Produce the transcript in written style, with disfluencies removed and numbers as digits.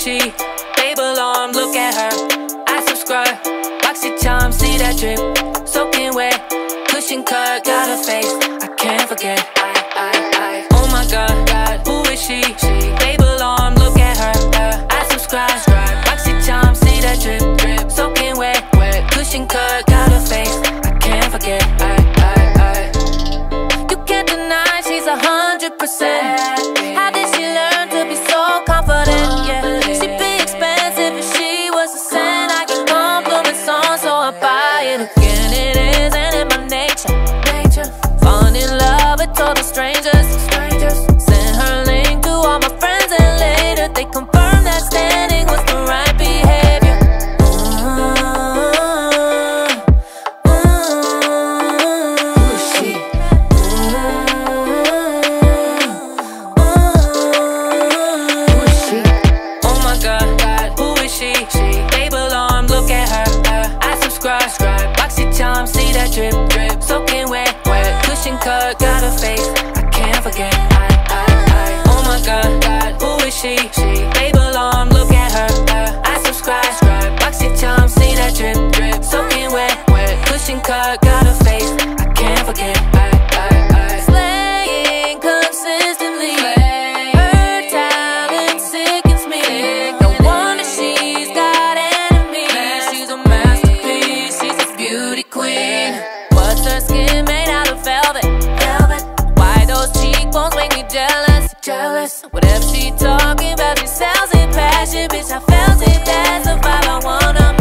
she label on, look at her, I subscribe. BoxyCharm, see that drip, soaking wet, cushion cut, got her face, I can't forget. Oh my God, God, who is she? Label on, look at her, I subscribe. BoxyCharm, see that drip, soaking wet, cushion cut, got her face, I can't forget. You can't deny she's 100%. How did she learn to be so confident? Yeah, she'd be expensive if she was a saint. I get compliments on, so I buy it again. It isn't in my nature. Falling in love with total strangers. Send her link to all my friends, and later they confirm that standing was the right behavior. Who is she? BoxyCharm, see that drip, soaking wet, cushion cut, got her face, I can't forget. Oh my God, God, who is she? Label on, look at her, I subscribe. BoxyCharm, see that drip, soaking wet, cushion cut, got her face, I can't forget. Slaying consistently, her talent sickens me. No wonder she's got enemies. She's a masterpiece, she's a beauty queen. What's her skin made out of? Velvet. Why those cheekbones make me jealous. Whatever she talking about, she sells it. Passion, bitch, I felt it. That's the vibe I wanna make.